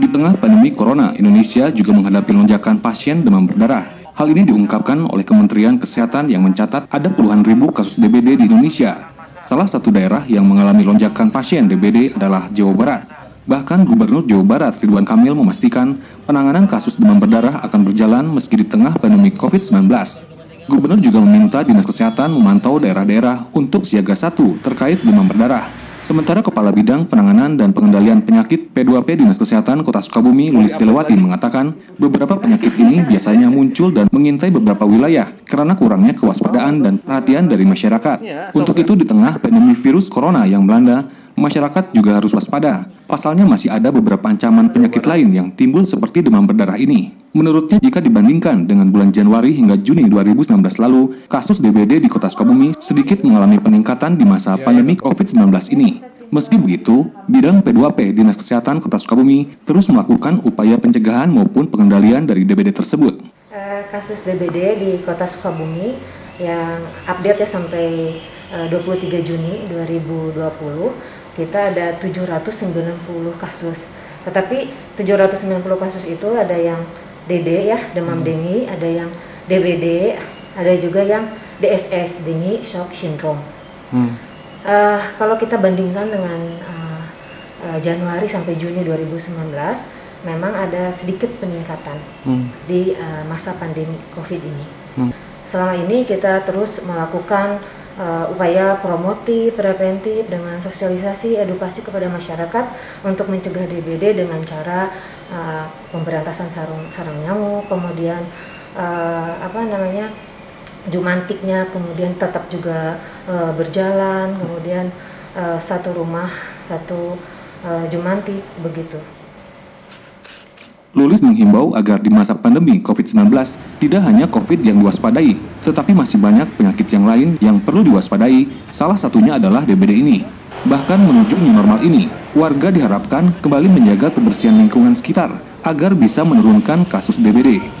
Di tengah pandemi Corona, Indonesia juga menghadapi lonjakan pasien demam berdarah. Hal ini diungkapkan oleh Kementerian Kesehatan yang mencatat ada puluhan ribu kasus DBD di Indonesia. Salah satu daerah yang mengalami lonjakan pasien DBD adalah Jawa Barat. Bahkan Gubernur Jawa Barat Ridwan Kamil memastikan penanganan kasus demam berdarah akan berjalan meski di tengah pandemi COVID-19. Gubernur juga meminta Dinas Kesehatan memantau daerah-daerah untuk siaga 1 terkait demam berdarah. Sementara Kepala Bidang Penanganan dan Pengendalian Penyakit P2P Dinas Kesehatan Kota Sukabumi, Lulis Delawati, mengatakan beberapa penyakit ini biasanya muncul dan mengintai beberapa wilayah karena kurangnya kewaspadaan dan perhatian dari masyarakat. Untuk itu, di tengah pandemi virus corona yang melanda, masyarakat juga harus waspada. Pasalnya masih ada beberapa ancaman penyakit lain yang timbul seperti demam berdarah ini. Menurutnya, jika dibandingkan dengan bulan Januari hingga Juni 2019 lalu, kasus DBD di Kota Sukabumi sedikit mengalami peningkatan di masa pandemi COVID-19 ini. Meski begitu, bidang P2P Dinas Kesehatan Kota Sukabumi terus melakukan upaya pencegahan maupun pengendalian dari DBD tersebut. Kasus DBD di Kota Sukabumi yang update ya sampai 23 Juni 2020, kita ada 790 kasus. Tetapi 790 kasus itu ada yang DD ya, demam dengue, ada yang DBD, ada juga yang DSS, dengue shock syndrome. Kalau kita bandingkan dengan Januari sampai Juni 2019, memang ada sedikit peningkatan di masa pandemi COVID ini. Selama ini kita terus melakukan upaya promotif, preventif dengan sosialisasi, edukasi kepada masyarakat untuk mencegah DBD dengan cara pemberantasan sarang nyamuk, kemudian Jumantiknya, kemudian tetap juga berjalan, kemudian satu rumah satu Jumantik begitu. Lulis menghimbau agar di masa pandemi COVID-19 tidak hanya COVID yang diwaspadai, tetapi masih banyak penyakit yang lain yang perlu diwaspadai, salah satunya adalah DBD ini. Bahkan menuju new normal ini, warga diharapkan kembali menjaga kebersihan lingkungan sekitar agar bisa menurunkan kasus DBD.